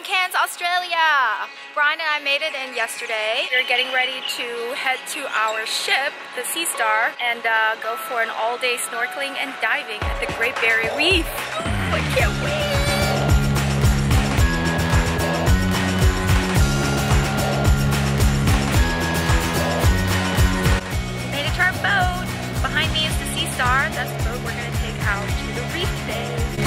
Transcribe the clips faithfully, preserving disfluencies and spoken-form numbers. from Cairns, Australia. Brian and I made it in yesterday. We're getting ready to head to our ship, the Sea Star, and uh, go for an all-day snorkeling and diving at the Great Barrier Reef. Ooh, I can't wait. Boat. Behind me is the Sea Star. That's the boat we're going to take out to the reef today.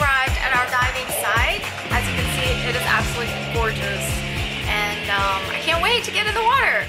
Arrived at our diving site. As you can see, it is absolutely gorgeous, and um, I can't wait to get in the water.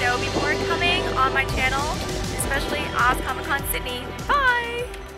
There will be more coming on my channel, especially Oz Comic Con Sydney. Bye!